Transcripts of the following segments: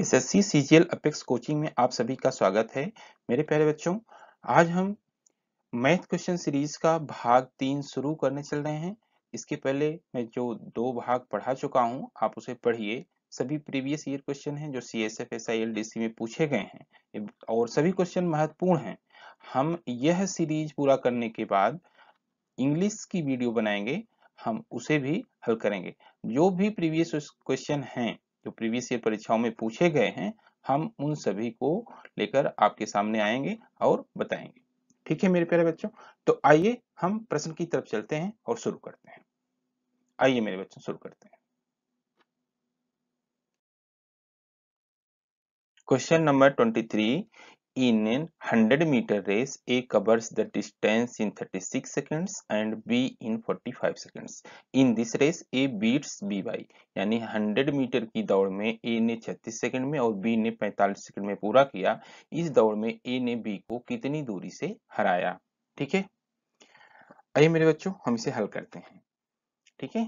SSC CGL apex coaching में आप सभी का स्वागत है। मेरे प्यारे बच्चों, आज हम मैथ क्वेश्चन सीरीज का भाग 3 शुरू करने चल रहे हैं। इसके पहले मैं जो 2 भाग पढ़ा चुका हूं, आप उसे पढ़िए। सभी प्रीवियस ईयर क्वेश्चन हैं जो सीएसएफ एसआई एलडीसी में पूछे गए हैं और सभी क्वेश्चन महत्वपूर्ण हैं। हम यह सीरीज पूरा करने के बाद इंग्लिश की वीडियो बनाएंगे, हम उसे भी हल करेंगे। जो भी प्रीवियस क्वेश्चन हैं जो प्रीवियस ईयर परीक्षाओं में पूछे गए हैं, हम उन सभी को लेकर आपके सामने आएंगे और बताएंगे। ठीक है मेरे प्यारे बच्चों, तो आइए हम प्रश्न की तरफ चलते हैं और शुरू करते हैं। आइए मेरे बच्चों शुरू करते हैं। Question number 23, in an 100 metre race A covers the distance in 36 seconds and B in 45 seconds. In this race A beats B by, यानी 100 मीटर की दौड़ में ए ने 36 सेकेंड में और बी ने 45 सेकेंड में पूरा किया। इस दौड़ में ए ने बी को कितनी दूरी से हराया? ठीक है, आइए मेरे बच्चों हम इसे हल करते हैं। ठीक है,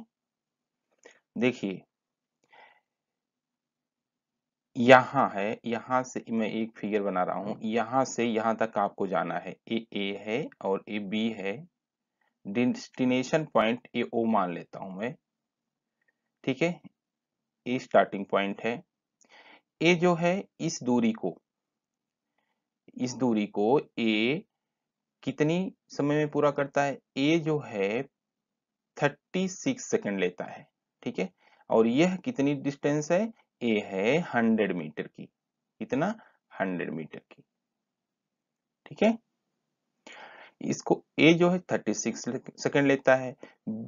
देखिए यहाँ है, यहाँ से मैं एक फिगर बना रहा हूँ। यहाँ से यहाँ तक आपको जाना है। ए है और ए बी है। डेस्टिनेशन पॉइंट ए ओ मान लेता हूँ मैं। ठीक है, ए स्टार्टिंग पॉइंट है। ए जो है इस दूरी को ए कितनी समय में पूरा करता है? ए जो है 36 सेकंड लेता है। ठीक है, और यह कितनी डिस्टेंस है? ए है 100 मीटर की। कितना? 100 मीटर की। ठीक है, इसको ए जो है 36 सेकंड लेता है।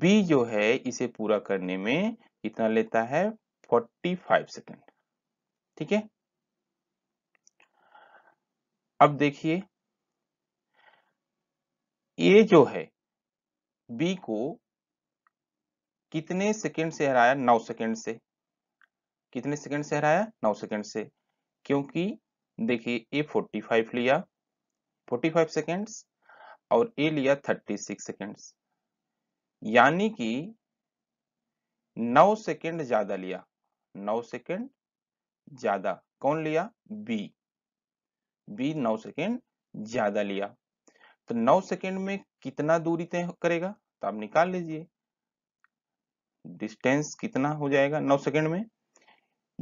बी जो है इसे पूरा करने में कितना लेता है? 45 सेकंड। ठीक है, अब देखिए ए जो है बी को कितने सेकंड से हराया? 9 सेकंड से। कितने सेकंड से हराया? 9 सेकंड से, क्योंकि देखिए ए 45 लिया, 45 सेकंड्स और ए लिया 36 सेकंड्स, यानी कि 9 सेकंड ज्यादा लिया। 9 सेकंड ज्यादा कौन लिया? बी। बी 9 सेकंड ज्यादा लिया, तो 9 सेकंड में कितना दूरी तय करेगा? तो आप निकाल लीजिए डिस्टेंस कितना हो जाएगा 9 सेकंड में।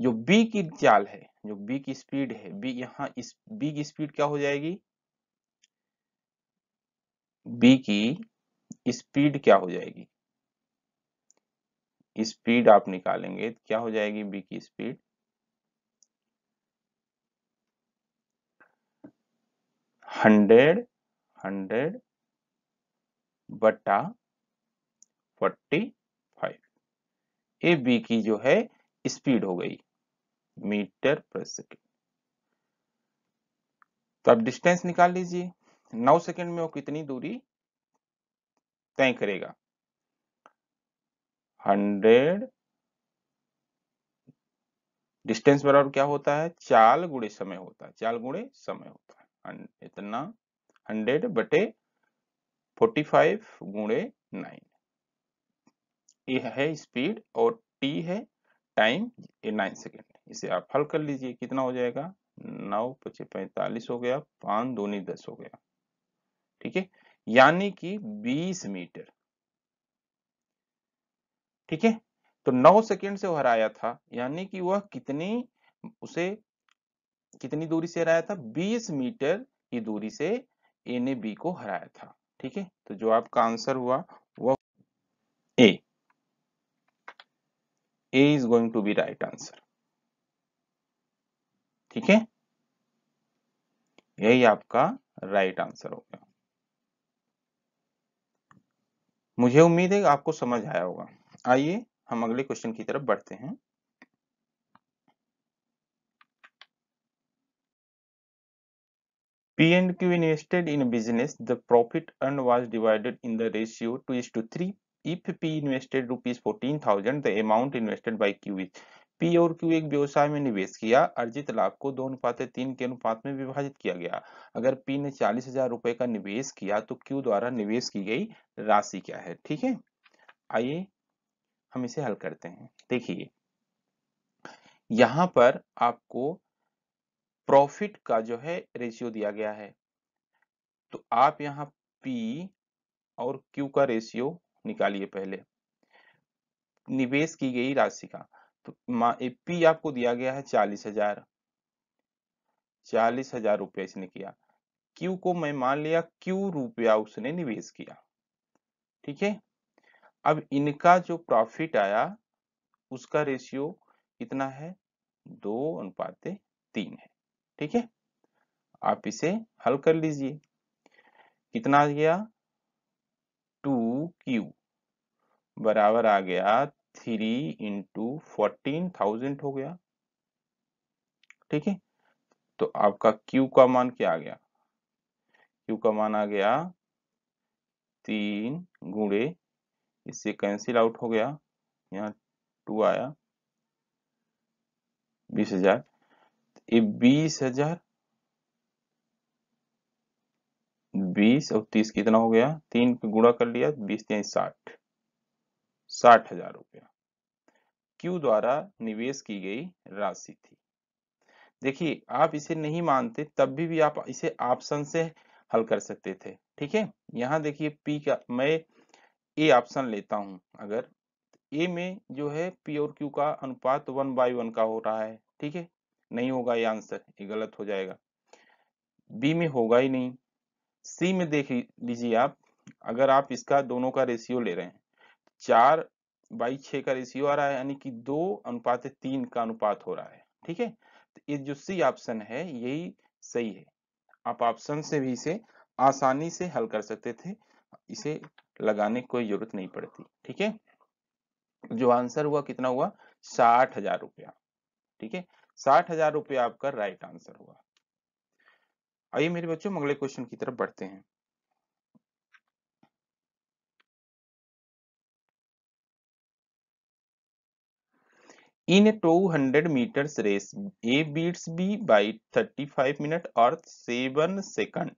जो बी की चाल है, जो बी की स्पीड है, बी यहाँ इस बी की स्पीड क्या हो जाएगी? बी की स्पीड क्या हो जाएगी? स्पीड आप निकालेंगे तो क्या हो जाएगी बी की स्पीड? हंड्रेड बटा 45। ए बी की जो है स्पीड हो गई मीटर पर सेकेंड। तो अब डिस्टेंस निकाल लीजिए, 9 सेकेंड में वो कितनी दूरी तय करेगा? 100 डिस्टेंस बराबर क्या होता है? चाल गुणे समय होता है। चाल गुणे समय होता है इतना 100 बटे 45 गुणे 9। ए है स्पीड और टी है टाइम, ये 9 सेकेंड। इसे आप हल कर लीजिए, कितना हो जाएगा? 9 × 45 हो गया, 5 दूनी 10 हो गया। ठीक है, यानी कि 20 मीटर। ठीक है, तो 9 सेकेंड से वो हराया था, यानी कि वह कितनी दूरी से हराया था? 20 मीटर की दूरी से ए ने बी को हराया था। ठीक है, तो जो आपका आंसर हुआ वह A is going to be right answer। ठीक है, यही आपका राइट आंसर होगा। मुझे उम्मीद है आपको समझ आया होगा। आइए हम अगले क्वेश्चन की तरफ बढ़ते हैं। P and Q invested in a business, the profit earned was divided in the ratio 2:3। If P invested ₹14,000, the amount invested by Q is। P और Q एक व्यवसाय में निवेश किया, अर्जित लाभ को 2:3 के अनुपात में विभाजित किया गया। अगर P ने 40,000 रुपए का निवेश किया तो Q द्वारा निवेश की गई राशि क्या है? ठीक है, आइए हम इसे हल करते हैं। देखिए यहाँ पर आपको प्रॉफिट का जो है रेशियो दिया गया है, तो आप यहाँ P और Q का रेशियो निकालिए पहले निवेश की गई राशि का। तो P आपको दिया गया है 40,000 रुपया इसने किया, Q को मैं मान लिया Q रुपया उसने निवेश किया, ठीक है। अब इनका जो प्रॉफिट आया उसका रेशियो कितना है, 2:3 है, ठीक है। आप इसे हल कर लीजिए, कितना आ गया 2Q बराबर आ गया 3 × 14,000 हो गया, ठीक है। तो आपका Q का मान क्या आ गया, Q का मान आ गया 3 गुणे, इससे कैंसिल आउट हो गया, यहाँ 2 आया 20,000, ये 20,000 20 और 30 कितना हो गया, 3 पे गुणा कर लिया 20 × 3 = 60, 60,000 रुपया Q द्वारा निवेश की गई राशि थी। देखिए आप इसे नहीं मानते तब भी आप इसे ऑप्शन से हल कर सकते थे, ठीक है। यहाँ देखिए P का मैं A ऑप्शन लेता हूं, अगर A में जो है P और Q का अनुपात 1/1 का हो रहा है, ठीक है, नहीं होगा ये आंसर, ये गलत हो जाएगा। B में होगा ही नहीं। C में देख लीजिए आप, अगर आप इसका दोनों का रेशियो ले रहे हैं 4/6 का रेशियो आ रहा है, यानी कि 2:3 का अनुपात हो रहा है, ठीक है। तो ये जो C ऑप्शन है यही सही है, आप ऑप्शन से भी इसे आसानी से हल कर सकते थे, इसे लगाने की कोई जरूरत नहीं पड़ती, ठीक है। जो आंसर हुआ कितना हुआ, 60,000 रुपया, ठीक है, 60,000 रुपया आपका राइट आंसर हुआ। आइए मेरे बच्चों अगले क्वेश्चन की तरफ बढ़ते हैं। In a 200 meters race, A beats B by 35 minutes or 7 seconds.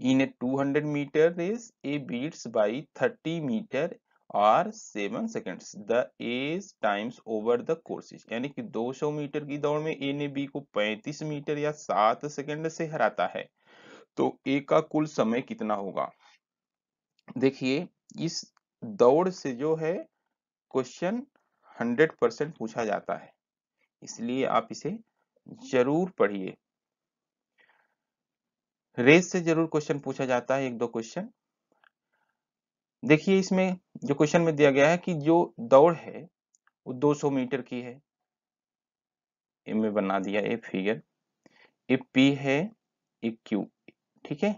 In a 200 meter race, A beats by 30 meter और 7 seconds the A's times over the courses, यानी कि 200 मीटर की दौड़ में A ने B को 35 मीटर या 7 सेकंड से हराता है, तो A का कुल समय कितना होगा। देखिए इस दौड़ से जो है क्वेश्चन 100% पूछा जाता है, इसलिए आप इसे जरूर पढ़िए। रेस से जरूर क्वेश्चन पूछा जाता है, 1-2 क्वेश्चन। देखिए इसमें जो क्वेश्चन में दिया गया है कि जो दौड़ है वो 200 मीटर की है, इनमें बना दिया ये फिगर, ये P है ये Q, ठीक है,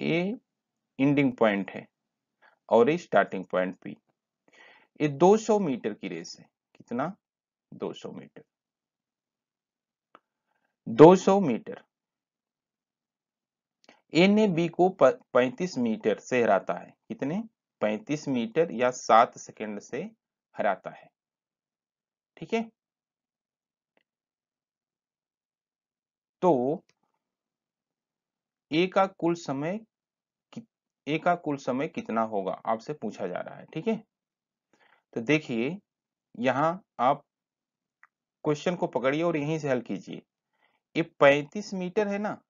ये एंडिंग पॉइंट है और ये स्टार्टिंग पॉइंट P। ये 200 मीटर की रेस है, कितना 200 मीटर, 200 मीटर A ने B को 35 मीटर से हराता है, कितने 35 मीटर या 7 सेकंड से हराता है, ठीक है। तो A का कुल समय कितना होगा आपसे पूछा जा रहा है, ठीक है। तो देखिए यहां आप क्वेश्चन को पकड़िए और यहीं से हल कीजिए। ये 35 मीटर है ना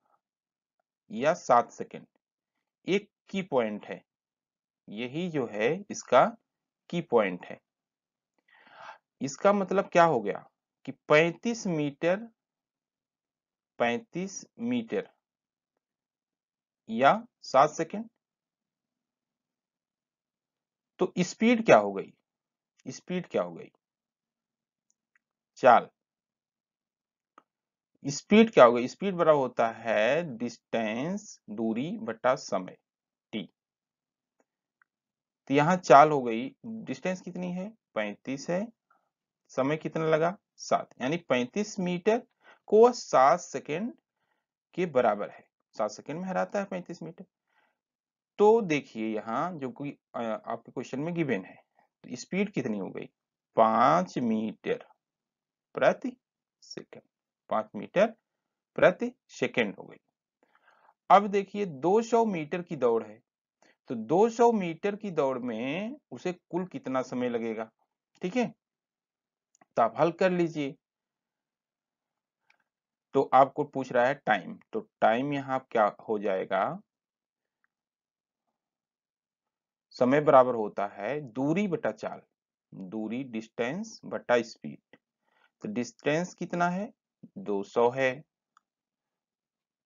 या 7 सेकंड, एक की पॉइंट है, यही जो है इसका की पॉइंट है। इसका मतलब क्या हो गया कि 35 मीटर या 7 सेकंड, तो स्पीड क्या हो गई, स्पीड क्या हो गई, चाल। स्पीड क्या होगा, स्पीड बराबर होता है डिस्टेंस दूरी बटा समय t। तो यहाँ चाल हो गई, डिस्टेंस कितनी है 35 है, समय कितना लगा 7, यानी 35 मीटर को 7 सेकंड के बराबर है, 7 सेकंड में हराता है 35 मीटर। तो देखिए यहाँ जो कि आपके क्वेश्चन में गिवन है, तो स्पीड कितनी हो गई 5 मीटर प्रति सेकंड हो गई। अब देखिए 200 मीटर की दौड़ है, तो 200 मीटर की दौड़ में उसे कुल कितना समय लगेगा, ठीक है। तो आप हल कर लीजिए। तो आपको पूछ रहा है टाइम, तो टाइम यहाँ क्या हो जाएगा, समय बराबर होता है दूरी बटा चाल, दूरी डिस्टेंस बटा स्पीड। तो डिस्टेंस कितना है 200 है,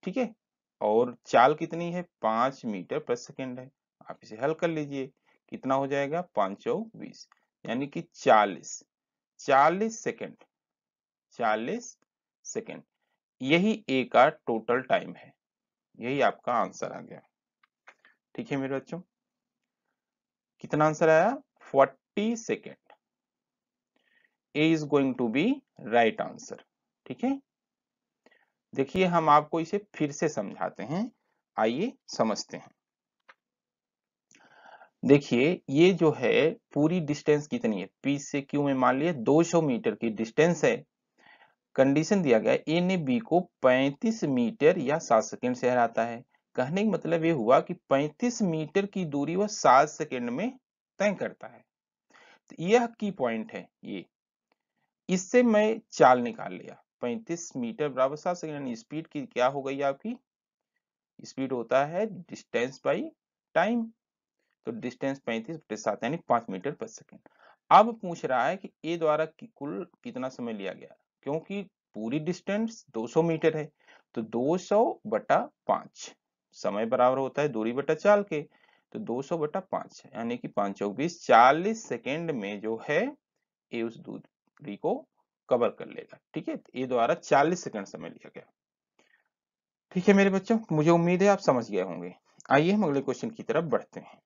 ठीक है, और चाल कितनी है 5 मीटर प्रति सेकंड है। आप इसे हल कर लीजिए, कितना हो जाएगा 5 और 20 यानी कि 40 सेकंड। यही ए का टोटल टाइम है, यही आपका आंसर आ गया। ठीक है मेरे बच्चों, कितना आंसर आया 40 second. A is going to be right answer. ठीक है, देखिए हम आपको इसे फिर से समझाते हैं, आइए समझते हैं। देखिए ये जो है पूरी डिस्टेंस कितनी है, पी से क्यू में मान लिया 200 मीटर की डिस्टेंस है। कंडीशन दिया गया ए ने बी को 35 मीटर या 7 सेकंड से हराता है। कहने का मतलब ये हुआ कि 35 मीटर की दूरी वह 7 सेकंड में तय करता है। तो यह की पॉइंट है, ये इससे मैं चाल निकाल लिया 35 मीटर बराबर 7 सेकंड। स्पीड की क्या हो गई आपकी, स्पीड होता है डिस्टेंस बाई टाइम। तो डिस्टेंस 35/7 यानी 5 मीटर प्रति सेकंड। अब पूछ रहा है कि ए द्वारा कुल कितना समय लिया गया, क्योंकि पूरी डिस्टेंस 200 मीटर है तो 200/5 समय बराबर होता है दूरी बटा चाल के। तो 200/5 यानी कि 5 और 20, 40 सेकेंड में जो है ए उस दूरी को कवर कर लेगा। ठीक है, ए द्वारा 40 सेकेंड समय लिया गया। ठीक है मेरे बच्चों, मुझे उम्मीद है आप समझ गए होंगे। आइए हम अगले क्वेश्चन की तरफ बढ़ते हैं।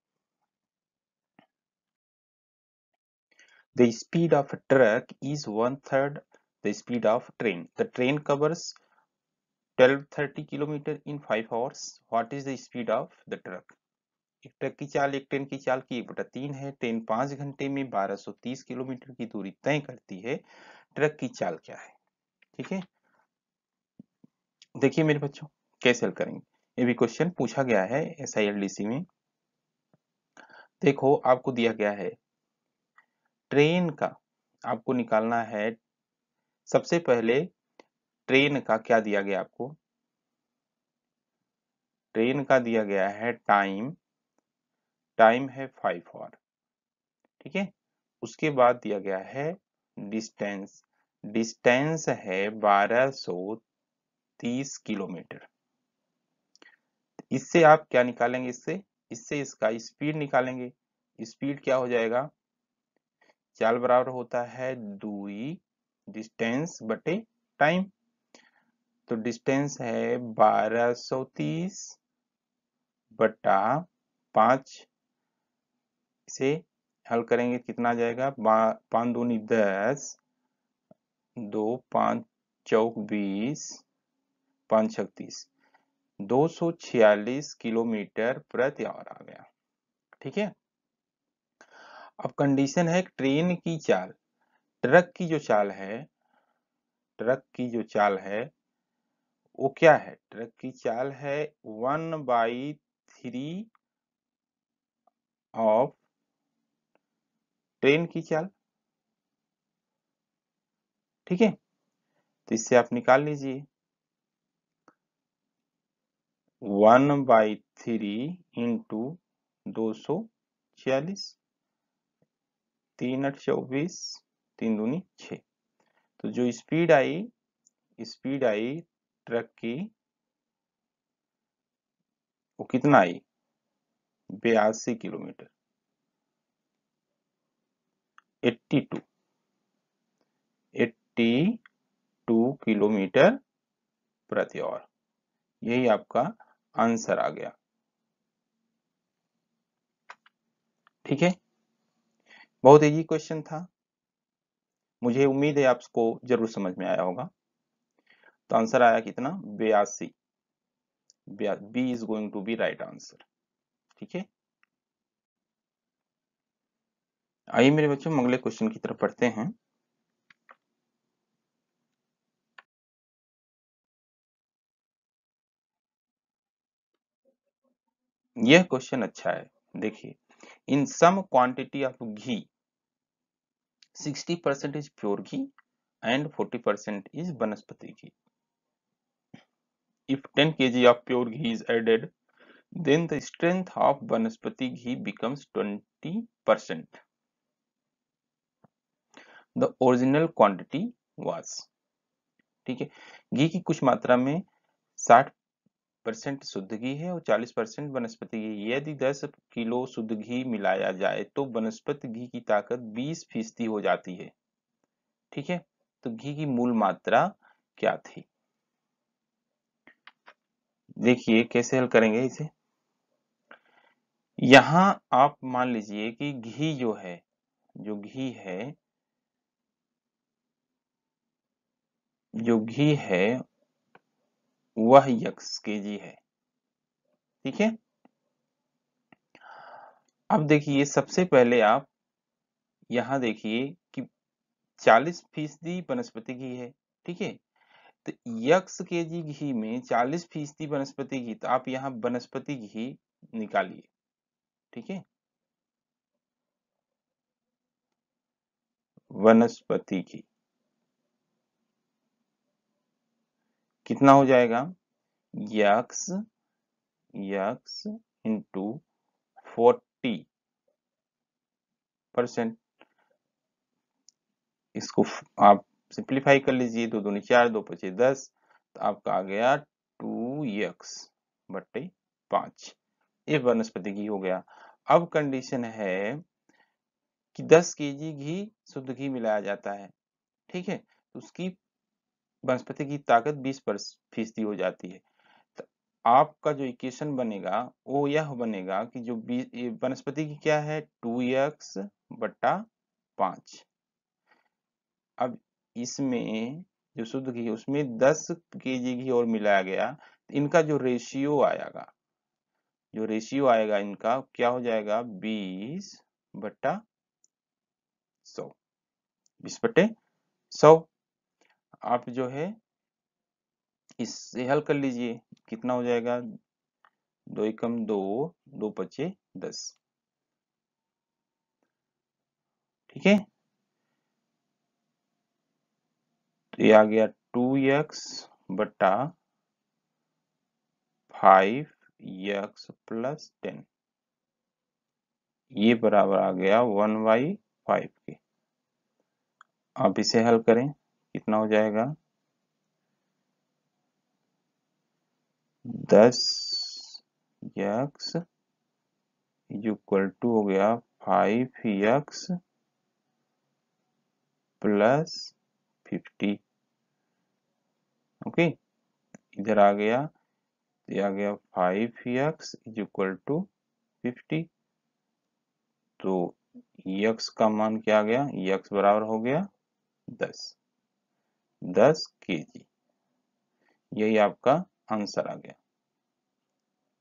The speed of truck is 1/3 the speed of train. The train covers 1230 km in 5 hours. What is the speed of the truck? एक ट्रक की चाल एक ट्रेन की चाल की 1/3 है। ट्रेन 5 घंटे में 1230 किलोमीटर की दूरी तय करती है। ट्रक की चाल क्या है? ठीक है, देखिए मेरे बच्चों कैसे हल करेंगे, ये भी क्वेश्चन पूछा गया है SILDC में। देखो आपको दिया गया है ट्रेन का, आपको निकालना है सबसे पहले ट्रेन का क्या दिया गया आपको, ट्रेन का दिया गया है टाइम, टाइम है 5 आवर। ठीक है, उसके बाद दिया गया है डिस्टेंस, डिस्टेंस है 1230 किलोमीटर। इससे आप क्या निकालेंगे, इससे इसका स्पीड निकालेंगे। स्पीड क्या हो जाएगा, चाल बराबर होता है दूरी डिस्टेंस बटे टाइम। तो डिस्टेंस है 1230/5 से हल करेंगे कितना जाएगा, 5 दूनी 10, 2 5 चौक 20, 5 6 30, 246 किलोमीटर प्रति आवर आ गया। ठीक है, अब कंडीशन है ट्रेन की चाल, ट्रक की जो चाल है, ट्रक की जो चाल है वो क्या है, ट्रक की चाल है 1/3 ऑफ ट्रेन की चाल। ठीक है, तो इससे आप निकाल लीजिए 1/3 इंटू 246, 3 8 24, 3 दूनी 6। तो जो स्पीड आई, स्पीड आई ट्रक की वो कितना आई, 82 किलोमीटर, 82 किलोमीटर प्रति आवर। यही आपका आंसर आ गया। ठीक है, बहुत इजी क्वेश्चन था, मुझे उम्मीद है आपको जरूर समझ में आया होगा। तो आंसर आया कितना, 82। B is going to be right answer. ठीक है, आइए मेरे बच्चों अगले क्वेश्चन की तरफ पढ़ते हैं। यह क्वेश्चन अच्छा है, देखिए in some quantity of ghee, 60% is pure ghee and 40% is banaspati ghee. If 10 kg of pure ghee is added, then the strength of banaspati ghee becomes 20%. The original quantity was, ठीक है, घी की कुछ मात्रा में 60% शुद्ध घी है और 40% वनस्पति घी। यदि 10 किलो शुद्ध घी मिलाया जाए तो वनस्पति घी की ताकत 20% हो जाती है। ठीक है, तो घी की मूल मात्रा क्या थी? देखिए कैसे हल करेंगे इसे। यहां आप मान लीजिए कि घी जो घी है वह 1 kg है। ठीक है, अब देखिए सबसे पहले आप यहां देखिए कि 40% वनस्पति घी है। ठीक है, तो 1 kg घी में 40% वनस्पति घी, तो आप यहां वनस्पति घी निकालिए। ठीक है, वनस्पति घी कितना हो जाएगा? X into 40%। इसको आप सिंप्लीफाई कर लीजिए, 2 दूनी 4, 2 पचे 10, तो आपका आ गया 2x/5। ये वनस्पति घी हो गया। अब कंडीशन है कि 10 केजी घी शुद्ध घी मिलाया जाता है। ठीक है, तो उसकी वनस्पति की ताकत 20% हो जाती है। तो आपका जो इक्वेशन बनेगा वो यह बनेगा कि जो वनस्पति की क्या है, 2x/5। अब इसमें जो शुद्ध घी है उसमें 10 केजी घी और मिलाया गया, इनका जो रेशियो आएगा इनका क्या हो जाएगा, 20/100। 20/100 आप जो है इससे हल कर लीजिए, कितना हो जाएगा, 2 एकम 2, 2 पचे 10। ठीक है, तो ये आ गया 2x/5x + 10, ये बराबर आ गया 1/5 के। आप इसे हल करें, कितना हो जाएगा, 10x= हो गया 5x + 50। ओके, इधर आ गया, ये आ गया 5x = 50। तो x का मान क्या आ गया, x बराबर हो गया 10 kg। यही आपका आंसर आ गया।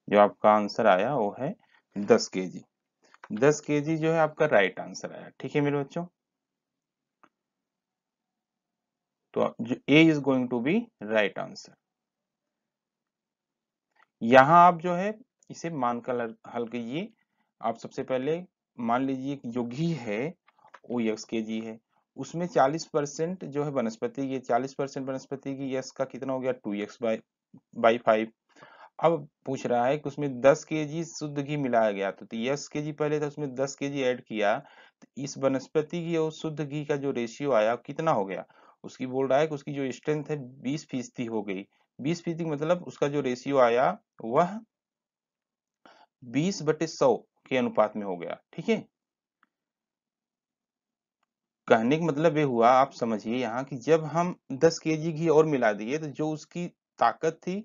जो आपका आंसर आया वो है 10 kg। 10 kg जो है आपका राइट आंसर आया। ठीक है मेरे बच्चों, तो A is going to be right answer. यहां आप जो है इसे मानकर हल कीजिए। आप सबसे पहले मान लीजिए कि जो घी है वो 1 kg है, उसमें 40% जो है वनस्पति घी, 40% वनस्पति घी, यस का कितना हो गया, 2x/5। अब पूछ रहा है कि उसमें 10 केजी शुद्ध घी मिलाया गया, तो यस केजी पहले था, उसमें 10 केजी ऐड किया, तो इस वनस्पति घी और शुद्ध घी का जो रेशियो आया कितना हो गया, उसकी बोल रहा है कि उसकी जो स्ट्रेंथ है 20% हो गई। 20% मतलब उसका जो रेशियो आया वह 20/100 के अनुपात में हो गया। ठीक है, कहने का मतलब ये हुआ, आप समझिए यहाँ कि जब हम 10 केजी घी और मिला दिए तो जो उसकी ताकत थी,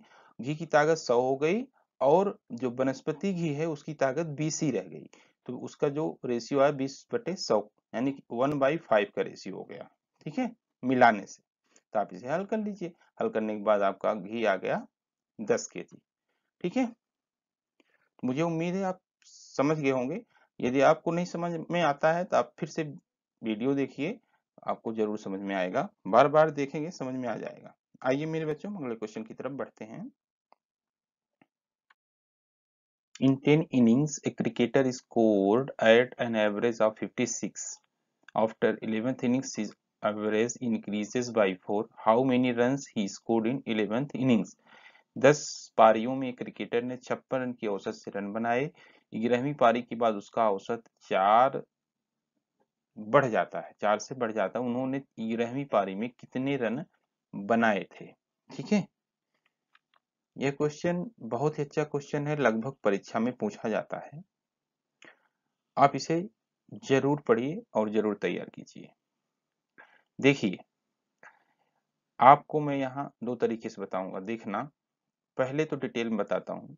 घी की ताकत 100 हो गई और जो वनस्पति घी है उसकी ताकत 20 ही रह गई, तो उसका जो रेशियो आया 20/100, यानी 1/5 का रेशियो हो गया। ठीक है, मिलाने से। तो आप इसे हल कर लीजिए। हल करने के बाद आपका घी आ गया 10 kg। ठीक है, तो मुझे उम्मीद है आप समझ गए होंगे। यदि आपको नहीं समझ में आता है तो आप फिर से वीडियो देखिए, आपको जरूर समझ में आएगा। बार बार देखेंगे, समझ में आ जाएगा। आइए मेरे बच्चों अगले क्वेश्चन की तरफ बढ़ते हैं। In 10 innings, a cricketer scored at an average of 56 After 11th innings, his average increases by 4. How many runs he scored in 11th innings? 10 पारियों में क्रिकेटर ने 56 रन की औसत से रन बनाए. 11वीं पारी के बाद उसका औसत 4 बढ़ जाता है, 4 से बढ़ जाता है. उन्होंने 11वीं पारी में कितने रन बनाए थे? ठीक है, यह क्वेश्चन बहुत ही अच्छा क्वेश्चन है, लगभग परीक्षा में पूछा जाता है. आप इसे जरूर पढ़िए और जरूर तैयार कीजिए. देखिए, आपको मैं यहाँ 2 तरीके से बताऊंगा, देखना. पहले तो डिटेल में बताता हूँ.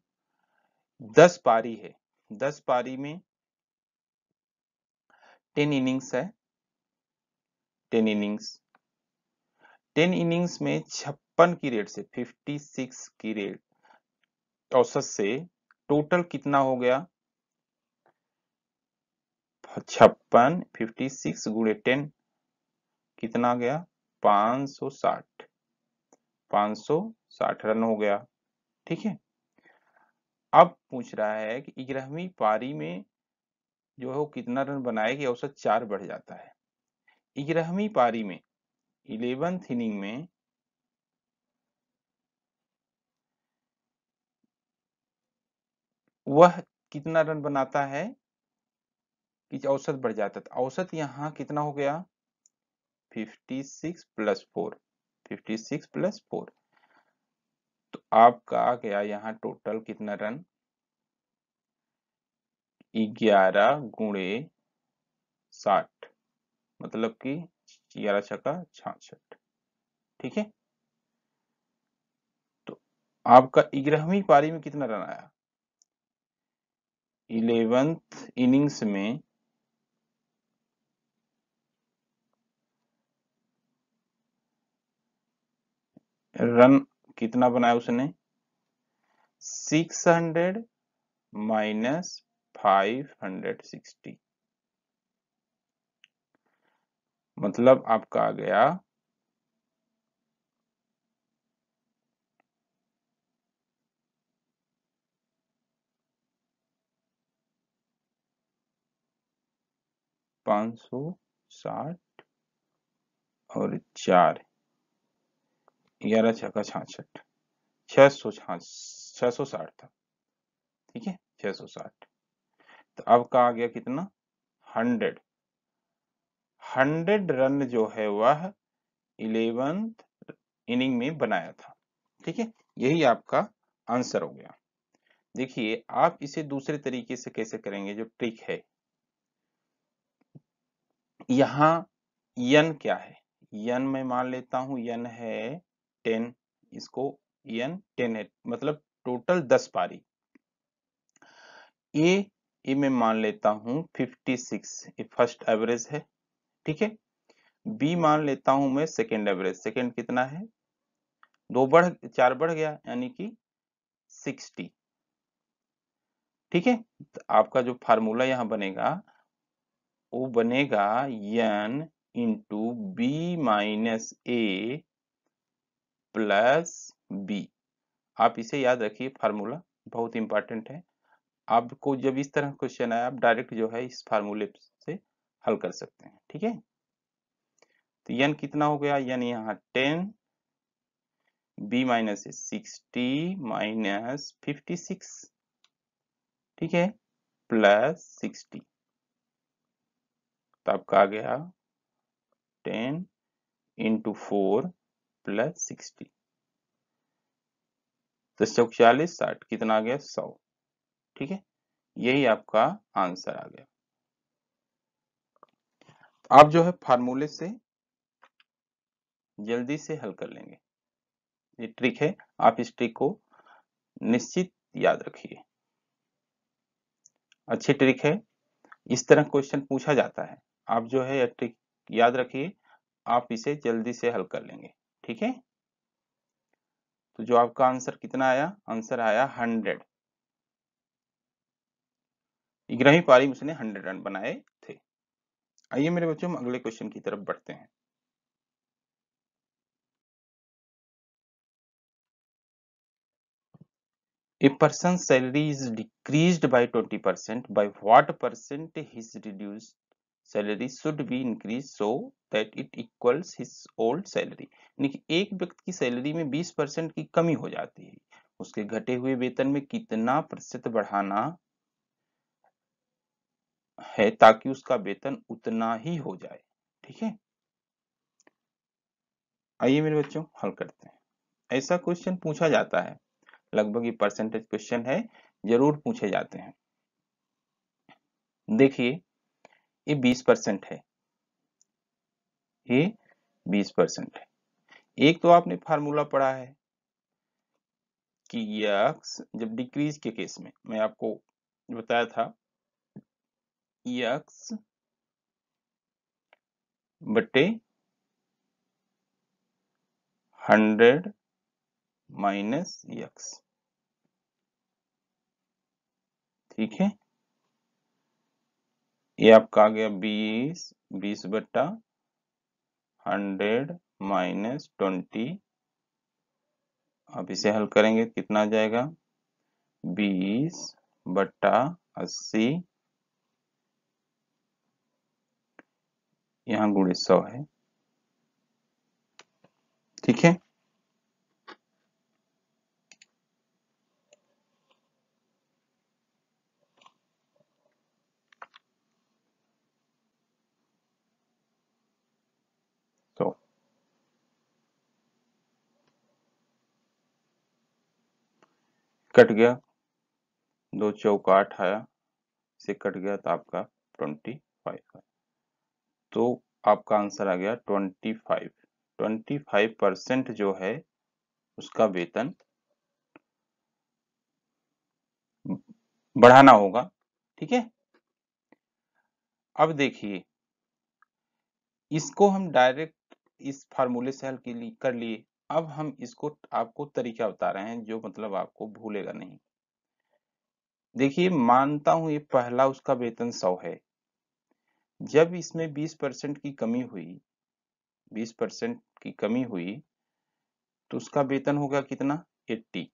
10 पारी है, 10 पारी में 10 इनिंग्स है. 10 इनिंग्स में 56 की रेट से, 56 की रेट औसत से टोटल कितना हो गया? 56 56 गुणे 10 कितना गया? 560. 560 रन हो गया. ठीक है, अब पूछ रहा है कि 11वीं पारी में जो है वो कितना रन बनाएगी? औसत 4 बढ़ जाता है. 11वीं पारी में 11th इनिंग में 11 कितना रन बनाता है कि औसत बढ़ जाता था? औसत यहाँ कितना हो गया? 56 + 4. 56 + 4 तो आपका आ गया यहाँ टोटल कितना रन? 11 × 60, मतलब कि 11 × 66. ठीक है, तो आपका 11वीं पारी में कितना रन आया? 11th इनिंग्स में 600 कितना बनाया उसने? 600 - 560, मतलब आपका आ गया 560 और 4, 11 × 66, 660 था. ठीक है, 660 तो अब का आ गया कितना? 100 रन जो है वह 11th इनिंग में बनाया था. ठीक है, यही आपका आंसर हो गया. देखिए, आप इसे दूसरे तरीके से कैसे करेंगे, जो ट्रिक है. यहाँ यन क्या है? यन मैं मान लेता हूं, यन है 10, इसको यन 10 है, मतलब टोटल 10 पारी. ए मैं मान लेता हूं 56, फर्स्ट एवरेज है. ठीक है, बी मान लेता हूं मैं सेकंड एवरेज. सेकंड कितना है? 4 बढ़ गया, यानी कि 60. ठीक है, तो आपका जो फार्मूला यहाँ बनेगा वो बनेगा यन इंटू B - A + B. आप इसे याद रखिए, फार्मूला बहुत इंपॉर्टेंट है. आपको जब इस तरह क्वेश्चन आए, आप डायरेक्ट जो है इस फार्मूले से हल कर सकते हैं. ठीक है, तो यन कितना हो गया? यन यहाँ 10, B - A = 60 - 56. ठीक है, + 60, तो आपका आ गया 10 × 4 + 60, तो 44 - 60 कितना आ गया? 100. ठीक है, यही आपका आंसर आ गया. तो आप जो है फार्मूले से जल्दी से हल कर लेंगे. ये ट्रिक है, आप इस ट्रिक को निश्चित याद रखिए, अच्छी ट्रिक है. इस तरह क्वेश्चन पूछा जाता है. आप जो है यह ट्रिक याद रखिए, आप इसे जल्दी से हल कर लेंगे. ठीक है, तो जो आपका आंसर कितना आया? आंसर आया 100. 11वीं पारी में उसने 100 रन बनाए थे. आइए मेरे बच्चों, हम अगले क्वेश्चन की तरफ बढ़ते हैं. A person's salary is decreased by 20%. By what percent is reduced salary should be increase so that it equals his old salary. यानी कि एक व्यक्ति की सैलरी में 20% की कमी हो जाती है, उसके घटे हुए वेतन में कितना प्रतिशत बढ़ाना है ताकि उसका वेतन उतना ही हो जाए। ठीक है, आइए मेरे बच्चों हल करते हैं। ऐसा क्वेश्चन पूछा जाता है, लगभग ये परसेंटेज क्वेश्चन है, जरूर पूछे जाते हैं। देखिए ये 20% है, ये 20% है। एक तो आपने फार्मूला पढ़ा है कि यक्स जब डिक्रीज के केस में मैं आपको बताया था यक्स बटे 100 माइनस यक्स। ठीक है, ये आपका आ गया 20 बट्टा 100 माइनस 20। अब इसे हल करेंगे कितना आ जाएगा, 20 बट्टा 80, यहाँ गुणे 100 है। ठीक है, कट गया, 2 चौका 8 आया, से कट गया तो आपका 25 है। तो आपका आंसर आ गया 25। 25% जो है उसका वेतन बढ़ाना होगा। ठीक है, अब देखिए इसको हम डायरेक्ट इस फार्मूले से हल कर लिए। अब हम इसको आपको तरीका बता रहे हैं जो मतलब आपको भूलेगा नहीं। देखिए मानता हूं ये पहला उसका वेतन 100 है, जब इसमें 20% की कमी हुई, 20% की कमी हुई तो उसका वेतन होगा कितना, 80।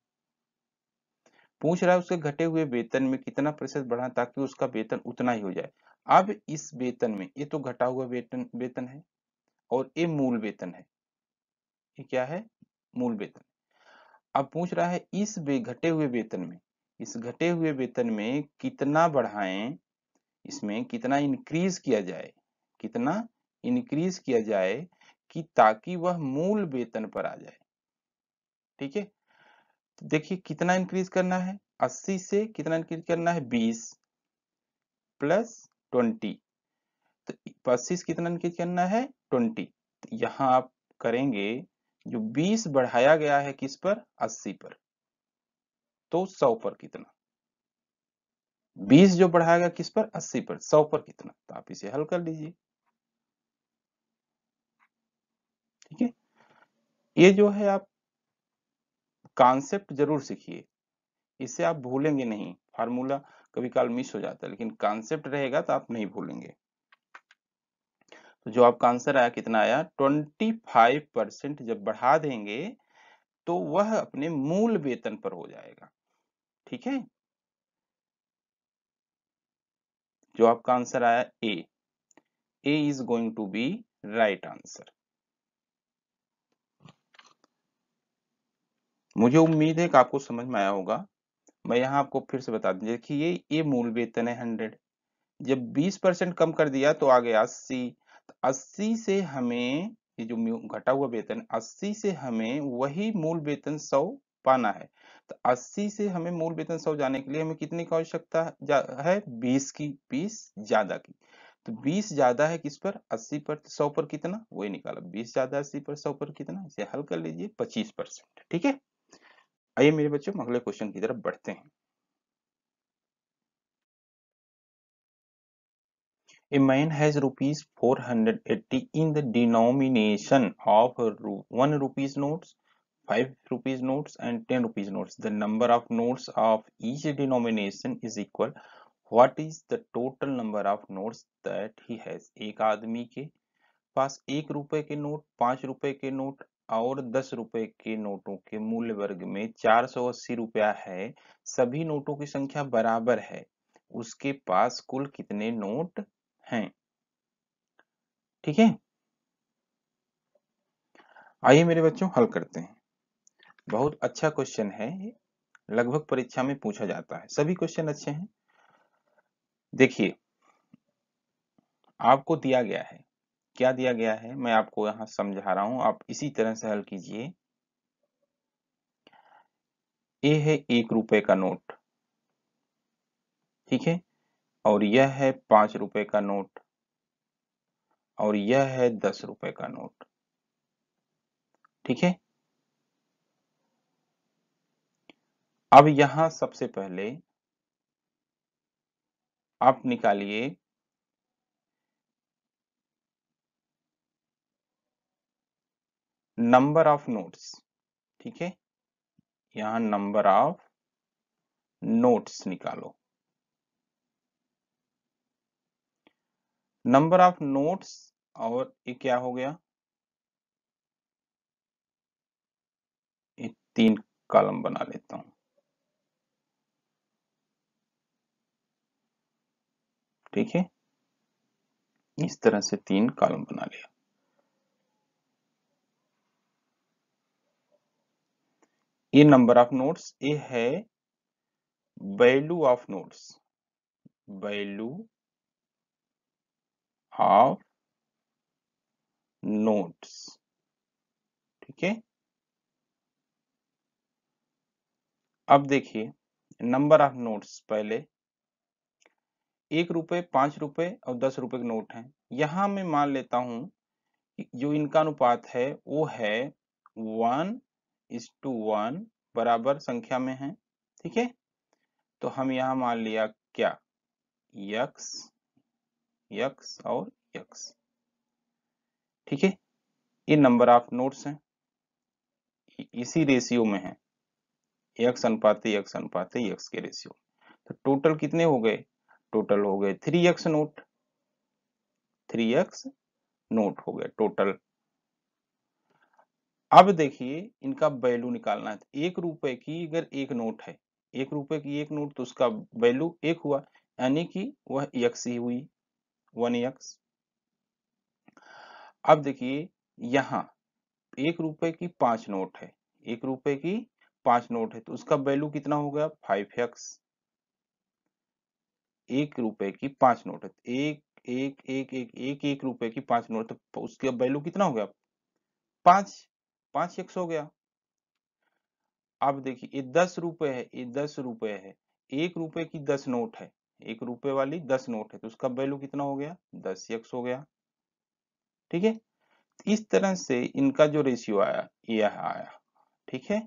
पूछ रहा है उसके घटे हुए वेतन में कितना प्रतिशत बढ़ा ताकि उसका वेतन उतना ही हो जाए। अब इस वेतन में ये तो घटा हुआ वेतन है और ये मूल वेतन है, ये क्या है, मूल वेतन। अब पूछ रहा है इस घटे हुए वेतन में, इस घटे हुए वेतन में कितना बढ़ाएं, इसमें कितना इंक्रीज किया जाए, कितना इंक्रीज किया जाए कि ताकि वह मूल वेतन पर आ जाए। ठीक है, तो देखिए कितना इंक्रीज करना है, 80 से कितना इंक्रीज करना है, 20 प्लस 20, तो 25 कितना इंक्रीज करना है, 20। तो यहां आप करेंगे जो 20 बढ़ाया गया है किस पर, 80 पर, तो 100 पर कितना, 20 जो बढ़ाया गया किस पर, 80 पर, 100 पर कितना, तो आप इसे हल कर लीजिए। ठीक है, ये जो है आप कॉन्सेप्ट जरूर सीखिए, इससे आप भूलेंगे नहीं। फार्मूला कभी काल मिस हो जाता है लेकिन कॉन्सेप्ट रहेगा तो आप नहीं भूलेंगे। तो जो आपका आंसर आया कितना आया, 25% जब बढ़ा देंगे तो वह अपने मूल वेतन पर हो जाएगा। ठीक है, जो आपका आंसर आया A is going to be right answer. मुझे उम्मीद है कि आपको समझ में आया होगा। मैं यहाँ आपको फिर से बता दूं, देखिए ये मूल वेतन है 100, जब 20% कम कर दिया तो आ गया 80। 80 से हमें ये जो घटा हुआ वेतन, 80 से हमें वही मूल वेतन 100 पाना है। तो 80 से हमें मूल वेतन 100 जाने के लिए हमें कितने की आवश्यकता है, 20 की, 20 ज्यादा की। तो 20 ज्यादा है किस पर, 80 पर, 100 पर कितना, वही निकाला, 20 ज्यादा 80 पर 100 पर कितना, इसे हल कर लीजिए 25%। ठीक है, आइए मेरे बच्चों अगले क्वेश्चन की तरफ बढ़ते हैं। A man has rupees 480 in the denomination of 1 rupees notes, 5 rupees notes, and 10 rupees notes. The number of notes of each denomination is equal. What is the total number of notes that he has? एक आदमी के पास 1 रुपए के note, 5 रुपए के note और 10 रुपए के नोटों के मूल्य वर्ग में 480 रुपया है। सभी नोटों की संख्या बराबर है। उसके पास कुल कितने नोट हैं? ठीक है। आइए मेरे बच्चों हल करते हैं। बहुत अच्छा क्वेश्चन है, लगभग परीक्षा में पूछा जाता है, सभी क्वेश्चन अच्छे हैं। देखिए आपको दिया गया है, क्या दिया गया है मैं आपको यहां समझा रहा हूं, आप इसी तरह से हल कीजिए। ये है 1 रुपए का नोट, ठीक है, और यह है 5 रुपए का नोट, और यह है 10 रुपए का नोट, ठीक है। अब यहां सबसे पहले आप निकालिए नंबर ऑफ नोट्स, ठीक है, यहां नंबर ऑफ नोट्स निकालो। नंबर ऑफ नोट्स और ये क्या हो गया, ये 3 कॉलम बना लेता हूं, ठीक है, इस तरह से 3 कॉलम बना लिया। ये नंबर ऑफ नोट्स, ये है value of notes, value of notes, ठीक है। अब देखिए नंबर ऑफ नोट्स, पहले 1 रुपए 5 रुपए और 10 रुपए के नोट हैं। यहां मैं मान लेता हूं जो इनका अनुपात है वो है 1:1 बराबर संख्या में है, ठीक है। तो हम यहां मान लिया क्या, यक्स यक्स और यक्स, ठीक है। ये नंबर ऑफ नोट्स हैं, इसी रेशियो में है, यक्स के रेशियो। तो टोटल कितने हो गए, टोटल हो गए 3x नोट, 3x नोट हो गए टोटल। अब देखिए इनका वैल्यू निकालना है। 1 रुपए की अगर 1 नोट है, 1 रुपए की 1 नोट, तो उसका वैल्यू 1 हुआ, यानी कि वह x ही हुई, 1x। अब देखिए यहाँ 1 रुपए की 5 नोट है, 1 रुपए की 5 नोट है, तो उसका वैल्यू कितना हो गया, 5x। 1 रुपए की 5 नोट है, एक एक एक एक एक एक रुपए की 5 नोट, तो उसका वैल्यू कितना हो गया, 5x हो गया। अब देखिए ये 10 रुपए है, ये 10 रुपए है, 1 रुपए की 10 नोट है, 1 रुपए वाली 10 नोट है, तो उसका वैल्यू कितना हो गया, 10x हो गया, ठीक है। इस तरह से इनका जो रेशियो आया यह आया, ठीक है,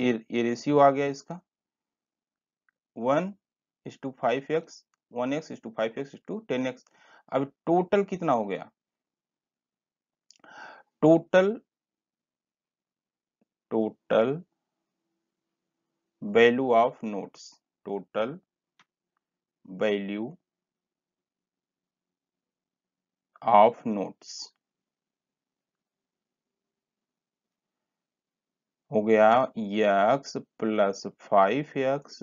ये रेशियो आ गया इसका 1:5x, 1x:5x:10x। अब टोटल कितना हो गया, total value of notes, total value of notes हो गया x plus 5x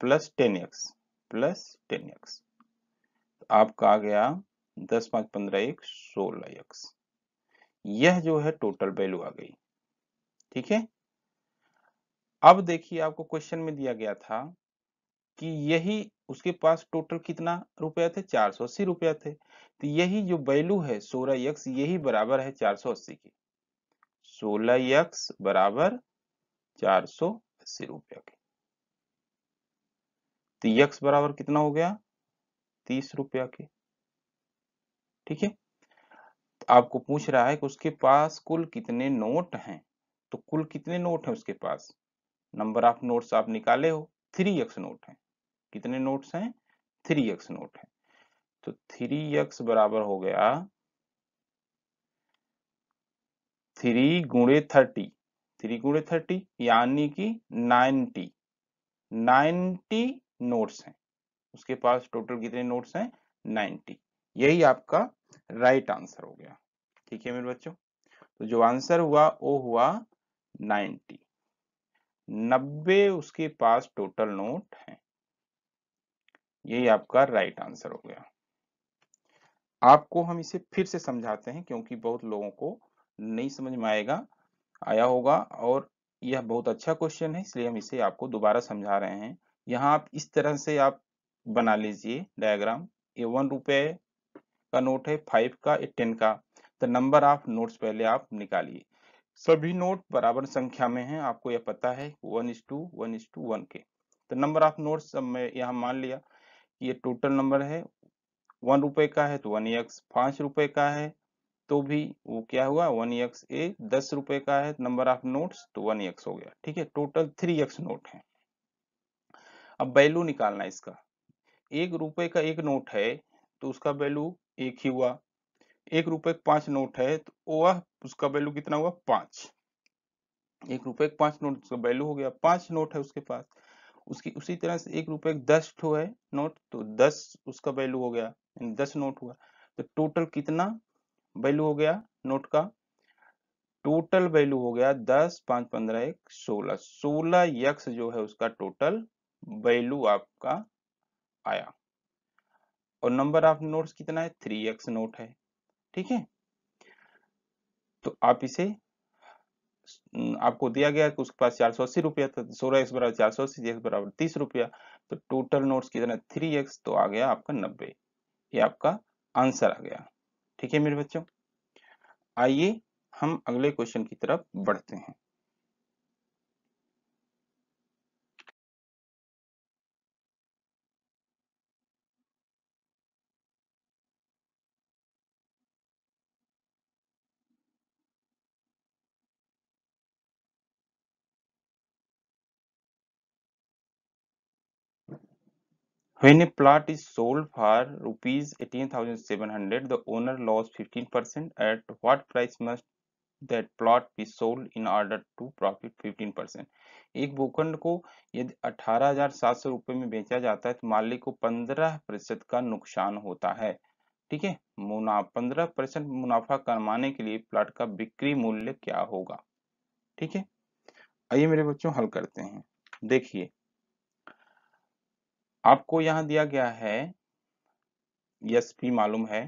plus 10x। आपका आ गया 10 × 5 = 15, 16x। यह जो है टोटल वैल्यू आ गई, ठीक है। अब देखिए आपको क्वेश्चन में दिया गया था कि यही उसके पास टोटल कितना रुपया थे, 480 रुपया थे, तो यही जो वैल्यू है 16x, यही बराबर है 480 की, 16x बराबर 480 रुपया के। तो x बराबर कितना हो गया, 30 रुपया के, ठीक है। तो आपको पूछ रहा है कि उसके पास कुल कितने नोट हैं, तो कुल कितने नोट हैं उसके पास, नंबर ऑफ नोट्स आप निकाले हो, 3x नोट हैं। कितने नोट्स हैं, 3x नोट हैं, तो 3x बराबर हो गया 3 × 30, 3 × 30 यानी कि 90, 90 नोट्स हैं उसके पास। टोटल कितने नोट्स हैं, 90। यही आपका राइट आंसर हो गया, ठीक है मेरे बच्चों। तो जो आंसर हुआ वो हुआ 90, 90 उसके पास टोटल नोट हैं। ये आपका राइट आंसर हो गया। आपको हम इसे फिर से समझाते हैं क्योंकि बहुत लोगों को नहीं समझ में आया होगा और यह बहुत अच्छा क्वेश्चन है, इसलिए हम इसे आपको दोबारा समझा रहे हैं। यहाँ आप इस तरह से आप बना लीजिए डायग्राम। ये 1 रुपये का नोट है, 5 का, 10 का। तो नंबर ऑफ नोट्स पहले आप निकालिए। सभी नोट बराबर संख्या में हैं, आपको यह पता है 1:1:1 के। तो नंबर ऑफ नोट्स मैं यहाँ मान लिया कि ये टोटल नंबर है। 1 रुपये का है तो 1x, 5 रुपये का है तो भी वो क्या हुआ 1x ए, 10 रुपये का है नंबर ऑफ नोट्स तो 1x हो गया। ठीक है, टोटल 3x नोट है। अब वैल्यू निकालना है इसका। 1 रुपये का एक नोट है तो उसका वैल्यू 1 ही हुआ। 1 रुपये का 5 नोट है तो वह उसका वैल्यू कितना हुआ 5। 1 रुपये का 5 नोट उसका वैल्यू हो गया 5 नोट है उसके पास। उसकी उसी तरह से 1 रुपये का 10 ठो है नोट तो 10 उसका वैल्यू हो गया, 10 नोट हुआ। तो टोटल कितना वैल्यू हो गया नोट का? टोटल वैल्यू हो गया 10, 5, 15, 1, 16। 16x जो है उसका टोटल वैल्यू आपका आया। और नंबर ऑफ नोट्स कितना है? 3x नोट है। ठीक है, तो आप इसे, आपको दिया गया कि उसके पास 480 रुपया था, 16x = 480 x = 30 रुपया। तो टोटल नोट्स कितना? 3x, तो आ गया आपका 90। ये आपका आंसर आ गया। ठीक है मेरे बच्चों, आइए हम अगले क्वेश्चन की तरफ बढ़ते हैं। When a plot is sold for ₹18,700, the owner lost 15%. At what price must that plot be sold in order to profit 15%? एक भूखंड को यदि 18,700 रुपए में बेचा जाता है तो मालिक को 15% का नुकसान होता है। ठीक है, 15% मुनाफा कमाने के लिए प्लॉट का बिक्री मूल्य क्या होगा? ठीक है, आइए मेरे बच्चों हल करते हैं। देखिए, आपको यहाँ दिया गया है एसपी मालूम है।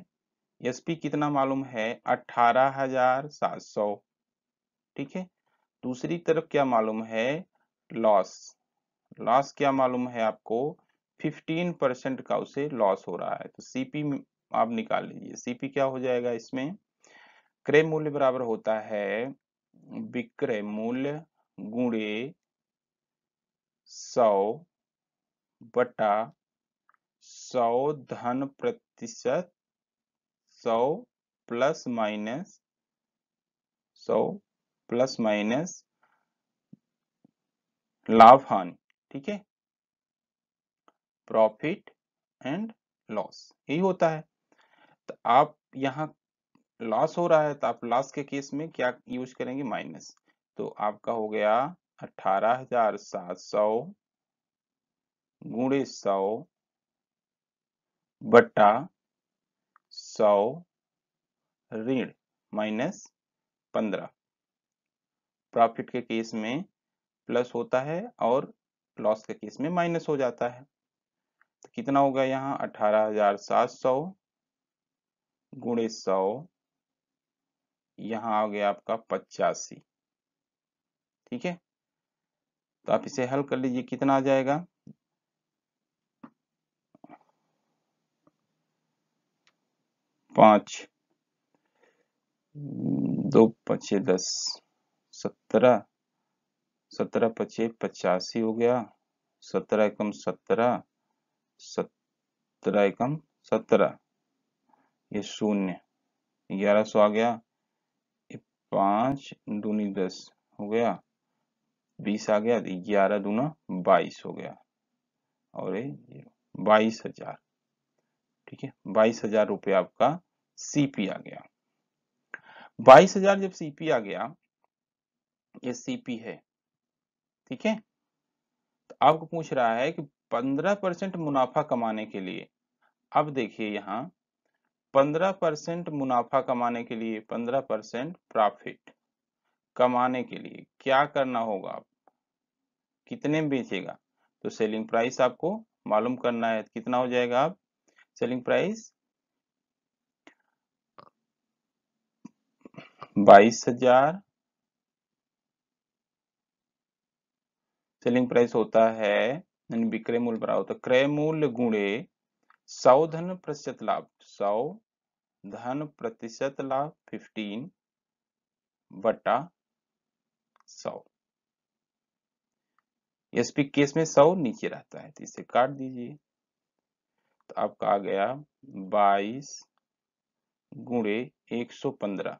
एसपी कितना मालूम है? 18,700। ठीक है, दूसरी तरफ क्या मालूम है? लॉस क्या मालूम है आपको? 15% का उसे लॉस हो रहा है। तो सीपी आप निकाल लीजिए। सीपी क्या हो जाएगा इसमें? क्रय मूल्य बराबर होता है विक्रय मूल्य गुणे 100 बटा 100 धन प्रतिशत 100 ± लाभ हानि। ठीक है, प्रॉफिट एंड लॉस यही होता है। तो आप यहाँ लॉस हो रहा है तो आप लॉस के केस में क्या यूज करेंगे? माइनस। तो आपका हो गया 18,700 गुणे 100 बटा 100 ऋण -15। प्रॉफिट के केस में प्लस होता है और लॉस के केस में माइनस हो जाता है। तो कितना होगा यहाँ? 18,700 गुणे 100, यहाँ आ गया आपका 85। ठीक है, तो आप इसे हल कर लीजिए, कितना आ जाएगा? पाँच 2 × 5 = 17, 17 × 5 = 85 हो गया, 17 × 17, 17 × 17 ये 0, 1100 आ गया। 5 दूनी 10 हो गया, 20 आ गया, 11 दूना 22 हो गया और ये 22,000। ठीक है, 22,000 रुपये आपका सीपी आ गया। 22,000 जब सीपी आ गया, ये सीपी है। ठीक है, तो आपको पूछ रहा है कि 15% मुनाफा कमाने के लिए। अब देखिए यहाँ 15% मुनाफा कमाने के लिए, 15% प्रॉफिट कमाने के लिए क्या करना होगा? आप कितने में बेचेगा? तो सेलिंग प्राइस आपको मालूम करना है, कितना हो जाएगा आप सेलिंग प्राइस 22,000 सेलिंग प्राइस होता है, यानी विक्रय मूल्य बराबर होता है क्रय मूल्य गुणे 100% लाभ, 100% लाभ 15/100। एसपी केस में 100 नीचे रहता है तो इसे काट दीजिए, तो आपका आ गया 22 गुणे 115।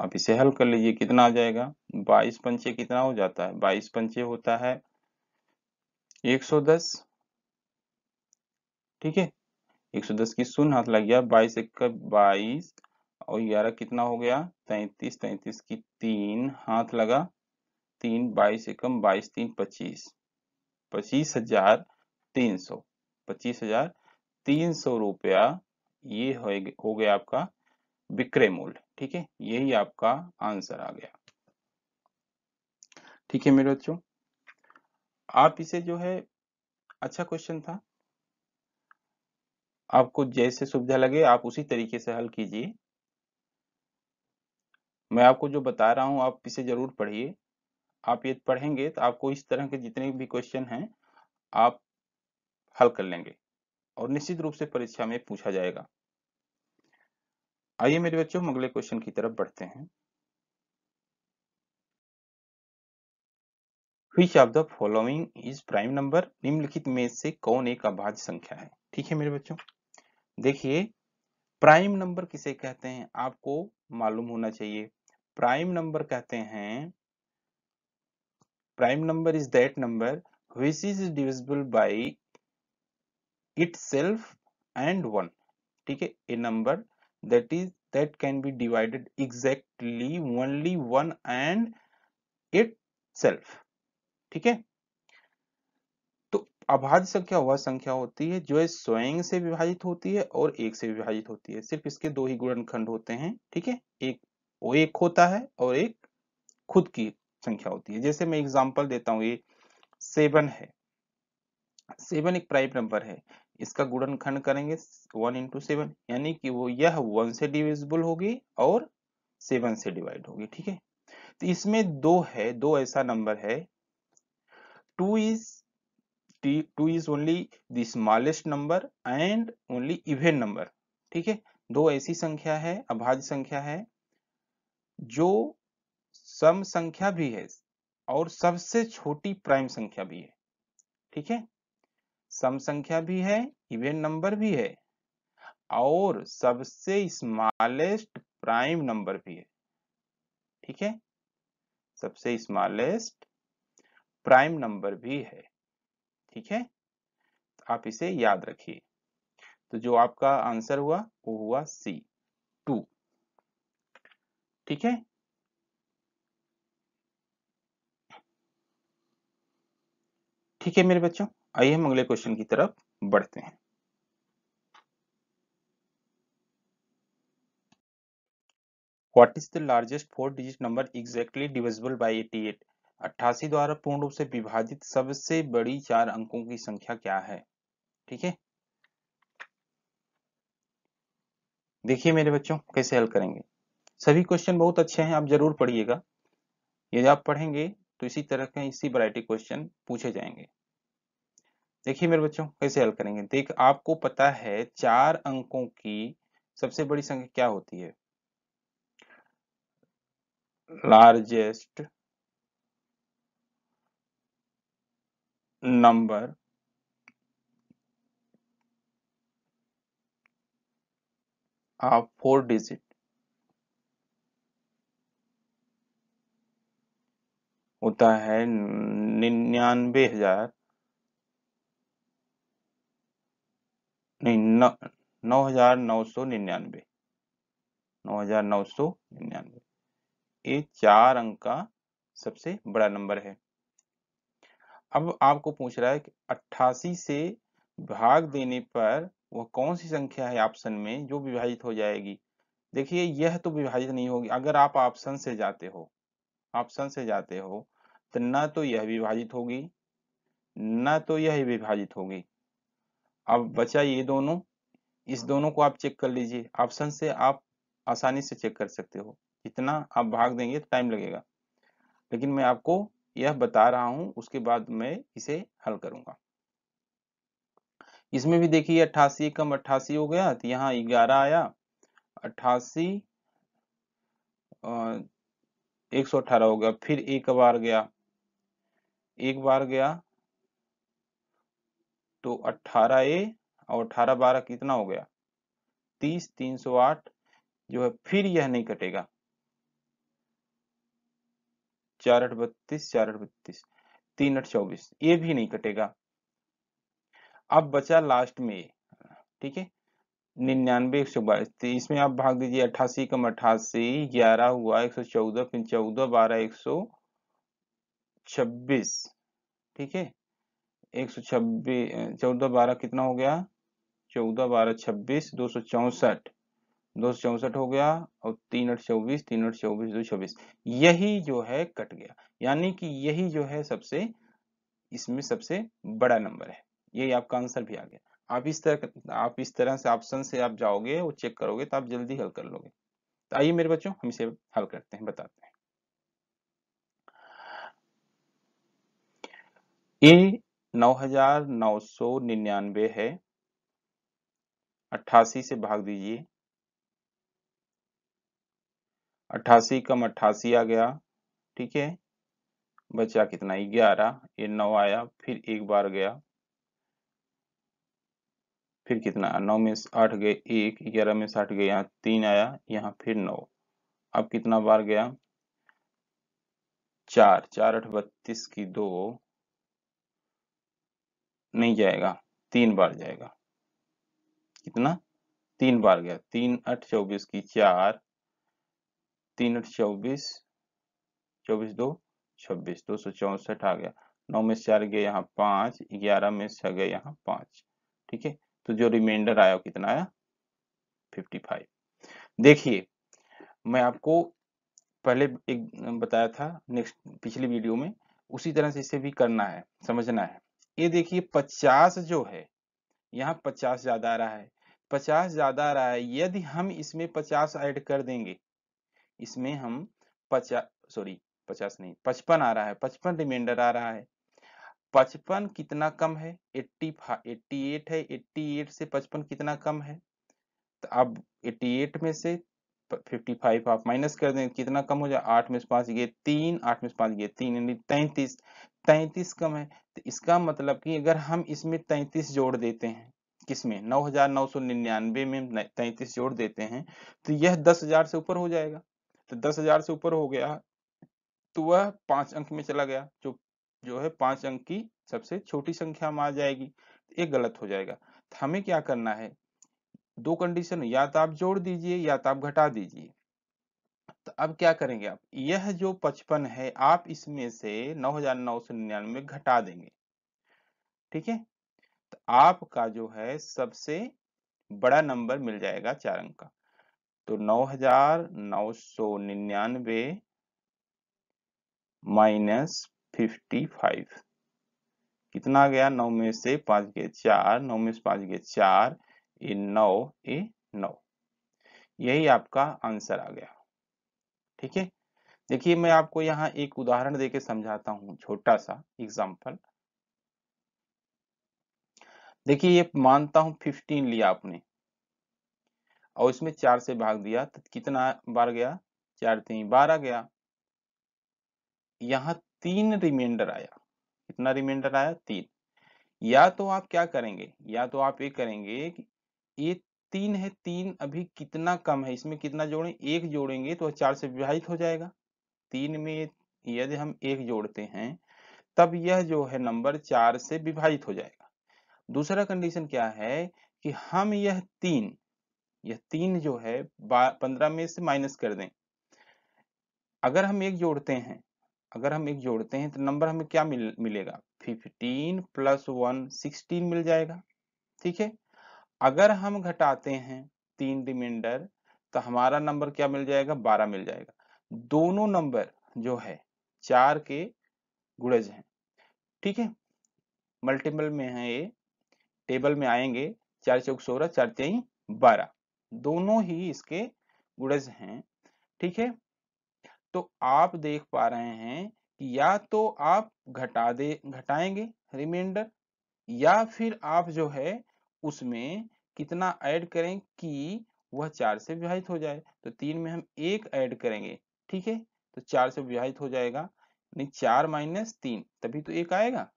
आप इसे हल कर लीजिए, कितना आ जाएगा 22 पंचे कितना हो जाता है, 22 पंचे होता है 110। ठीक है, 110 की शून्य हाथ लग गया, 22 और 11 कितना हो गया 33, 33 की 3 हाथ लगा 3, 22 एकम 22 3 25, 25,300, 25,300 रुपया ये हो गया आपका विक्रय मूल्य। ठीक है, यही आपका आंसर आ गया। ठीक है मेरे बच्चों, आप इसे जो है अच्छा क्वेश्चन था, आपको जैसे सुविधा लगे आप उसी तरीके से हल कीजिए। मैं आपको जो बता रहा हूं आप इसे जरूर पढ़िए, आप ये पढ़ेंगे तो आपको इस तरह के जितने भी क्वेश्चन हैं आप हल कर लेंगे और निश्चित रूप से परीक्षा में पूछा जाएगा। आइए मेरे बच्चों अगले क्वेश्चन की तरफ बढ़ते हैं। Which of the following is prime number? निम्नलिखित में से कौन एक अभाज्य संख्या है? ठीक है मेरे बच्चों, देखिए प्राइम नंबर किसे कहते हैं आपको मालूम होना चाहिए। प्राइम नंबर कहते हैं, prime number is that number which is divisible by itself and 1। ठीक है, a number that can be divided exactly only 1 and itself। ठीक है, तो अभाज्य संख्या वह संख्या होती है जो स्वयं से विभाजित होती है और एक से विभाजित होती है, सिर्फ इसके दो ही गुणनखंड होते हैं। ठीक है, एक वो एक होता है और एक खुद की संख्या होती है। जैसे मैं एग्जांपल देता हूं, ये 7 है, 7 एक प्राइम नंबर है, इसका गुणनखंड करेंगे 1 into 7, यानी कि वो यह 1 से डिविजिबल होगी और 7 से डिवाइड होगी। ठीक है, तो इसमें 2 है, 2 ऐसा नंबर है, 2 is only the smallest number and only even number। ठीक है, 2 ऐसी संख्या है, अभाज्य संख्या है जो सम संख्या भी है और सबसे छोटी प्राइम संख्या भी है। ठीक है, सम संख्या भी है, इवन नंबर भी है और सबसे स्मॉलेस्ट प्राइम नंबर भी है। ठीक है, सबसे स्मॉलेस्ट प्राइम नंबर भी है। ठीक है, आप इसे याद रखिए। तो जो आपका आंसर हुआ वो हुआ C2। ठीक है, ठीक है मेरे बच्चों, आइए हम अगले क्वेश्चन की तरफ बढ़ते हैं। What is the largest 4-digit number exactly divisible by 88? 88 द्वारा पूर्ण रूप से विभाजित सबसे बड़ी 4 अंकों की संख्या क्या है? ठीक है, देखिए मेरे बच्चों कैसे हल करेंगे। सभी क्वेश्चन बहुत अच्छे हैं, आप जरूर पढ़िएगा। यदि आप पढ़ेंगे तो इसी तरह के इसी वैरायटी क्वेश्चन पूछे जाएंगे। देखिए मेरे बच्चों कैसे हल करेंगे। देख, आपको पता है 4 अंकों की सबसे बड़ी संख्या क्या होती है, लार्जेस्ट नंबर ऑफ 4 डिजिट होता है 99,999। 9,999 ये 4 अंक का सबसे बड़ा नंबर है। अब आपको पूछ रहा है कि 88 से भाग देने पर वह कौन सी संख्या है ऑप्शन में जो विभाजित हो जाएगी। देखिए यह तो विभाजित नहीं होगी, अगर आप ऑप्शन से जाते हो, ऑप्शन से जाते हो तो ना तो यह विभाजित होगी ना तो यह विभाजित होगी। अब बचा ये दोनों, इस दोनों को आप चेक कर लीजिए, ऑप्शन से आप आसानी से चेक कर सकते हो। इतना आप भाग देंगे तो टाइम लगेगा, लेकिन मैं आपको यह बता रहा हूं, उसके बाद मैं इसे हल करूंगा। इसमें भी देखिए 88 कम 88 हो गया तो यहाँ 11 आया, 88 118 हो गया, फिर एक बार गया तो 18 और 18 12 कितना हो गया 30, 308 जो है। फिर यह नहीं कटेगा, 4 8 32 4 8 32, 3 8 24 ये भी नहीं कटेगा। अब बचा लास्ट में, ठीक है, 99 122। इसमें आप भाग दीजिए, 88 कम 88 11 हुआ 114, फिर 14 12 126, ठीक है, 126 14 12 कितना हो गया 14 12 26 264 हो गया और 3 8 24 3 8 24 226 यही जो है कट गया। यानी कि यही जो है सबसे, इसमें सबसे बड़ा नंबर है, यही आपका आंसर भी आ गया। आप इस तरह से ऑप्शन से आप जाओगे और चेक करोगे तो आप जल्दी हल कर लोगे। तो आइए मेरे बच्चों, हम इसे हल करते हैं, बताते हैं। ए 9999 है, 88 से भाग दीजिए, 88 कम 88 आ गया, ठीक है, बचा कितना 11, ये 9 आया, फिर एक बार गया, फिर कितना 9 में 8 गए 1, 11 में 8 गए, यहाँ 3 आया, यहाँ फिर 9, अब कितना बार गया 4, 4 8 32 की 2 नहीं जाएगा, 3 बार जाएगा, कितना 3 बार गया, 3 8 24 की 4, 3 8 24 24 2 26 264 आ गया, 9 में 4 गए, यहाँ 5, 11 में 6 गए, यहाँ 5, ठीक है। तो जो रिमाइंडर आया कितना आया 55। देखिए मैं आपको पहले एक बताया था पिछली वीडियो में, उसी तरह से इसे भी करना है, समझना है। ये देखिए 50 जो है, यहाँ 50 ज्यादा आ रहा है, 50 ज्यादा आ रहा है। यदि हम इसमें 50 ऐड कर देंगे, इसमें हम 55 आ रहा है, 55 रिमाइंडर आ रहा है। 55 कितना कम है 88 है, 88 से 55 कितना कम है, तो अब 88 में से 55 आप माइनस कर दें, कितना कम हो जाए 8 में 5 ये 3, 8 में 5 ये 3, यानी 33 कम है। तो इसका मतलब कि अगर हम इसमें 33 जोड़ देते हैं, किसमें 9999 में 33 जोड़ देते हैं, तो यह 10,000 से ऊपर हो जाएगा। तो 10,000 से ऊपर हो गया तो वह 5 अंक में चला गया, जो है 5 अंक की सबसे छोटी संख्या में आ जाएगी, ये गलत हो जाएगा। तो हमें क्या करना है, दो कंडीशन, या तो आप जोड़ दीजिए या तो आप घटा दीजिए। तो अब क्या करेंगे आप, यह जो 55 है आप इसमें से 9999 घटा देंगे, ठीक है, तो आपका जो है सबसे बड़ा नंबर मिल जाएगा 4 अंक का। तो 9999 माइनस 55 कितना गया 9 में से 5 गए 4, 9 में से 5 गए 4, ये 9 यही आपका आंसर आ गया, ठीक है। देखिए मैं आपको यहाँ एक उदाहरण देके समझाता हूँ, छोटा सा एग्जाम्पल। देखिए ये मानता हूँ 15 लिया आपने और इसमें 4 से भाग दिया, तो कितना बार गया 4 3 12 गया, यहाँ 3 रिमाइंडर आया, कितना रिमाइंडर आया 3। या तो आप क्या करेंगे, या तो आप ये करेंगे कि ये 3 है, 3 अभी कितना कम है, इसमें कितना जोड़ें 1 जोड़ेंगे तो 4 से विभाजित हो जाएगा। 3 में यदि हम 1 जोड़ते हैं तब यह जो है नंबर 4 से विभाजित हो जाएगा। दूसरा कंडीशन क्या है कि हम यह तीन जो है 15 में से माइनस कर दें। अगर हम 1 जोड़ते हैं, तो नंबर हमें क्या मिलेगा 15 + 1 16 मिल जाएगा, ठीक है। अगर हम घटाते हैं 3 रिमाइंडर तो हमारा नंबर क्या मिल जाएगा 12 मिल जाएगा। दोनों नंबर जो है 4 के गुणज हैं, ठीक है। मल्टीपल में है ये, टेबल में आएंगे 4 चौक 16, 4 3 12, दोनों ही इसके गुणज हैं। ठीक है, तो आप देख पा रहे हैं कि या तो आप घटाएंगे रिमाइंडर, या फिर आप जो है उसमें कितना ऐड करें कि वह 4 से विभाजित हो जाए। तो 3 में हम 1 ऐड करेंगे, ठीक है, तो 4 से विभाजित हो जाएगा, यानी 4 - 3, तभी तो 1 आएगा।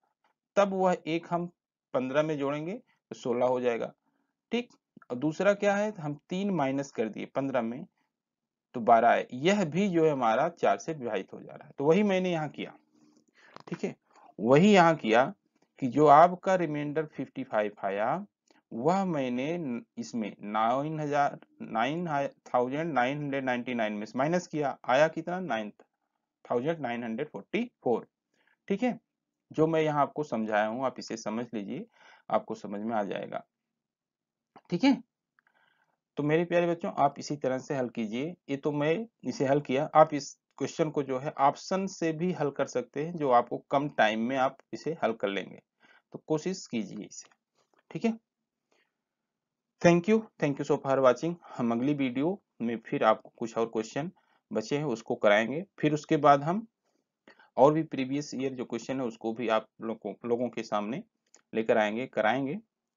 तब वह 1 हम 15 में जोड़ेंगे तो 16 हो जाएगा। ठीक, और दूसरा क्या है, हम 3 माइनस कर दिए 15 में तो 12 है, यह भी जो है हमारा 4 से विभाजित हो जा रहा है। तो वही मैंने यहाँ किया, ठीक है, वही यहाँ किया कि जो आपका रिमाइंडर 55 आया वह मैंने इसमें 9,999 में माइनस किया, आया कितना 9,944। ठीक है, जो मैं यहाँ आपको समझाया हूँ आप इसे समझ लीजिए, आपको समझ में आ जाएगा। ठीक है, तो मेरे प्यारे बच्चों आप इसी तरह से हल कीजिए। ये तो मैं इसे हल किया, आप इस क्वेश्चन को जो है ऑप्शन से भी हल कर सकते हैं, जो आपको कम टाइम में आप इसे हल कर लेंगे, तो कोशिश कीजिए इसे। ठीक है, thank you so for watching. हम अगली वीडियो में फिर आपको कुछ और क्वेश्चन बचे हैं उसको कराएंगे, फिर उसके बाद हम और भी प्रीवियस ईयर जो क्वेश्चन है उसको भी आप लोगों के सामने लेकर आएंगे, कराएंगे,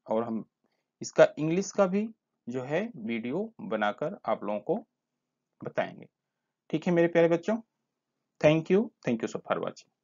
और हम इसका इंग्लिश का भी जो है वीडियो बनाकर आप लोगों को बताएंगे। ठीक है मेरे प्यारे बच्चों, thank you so for watching.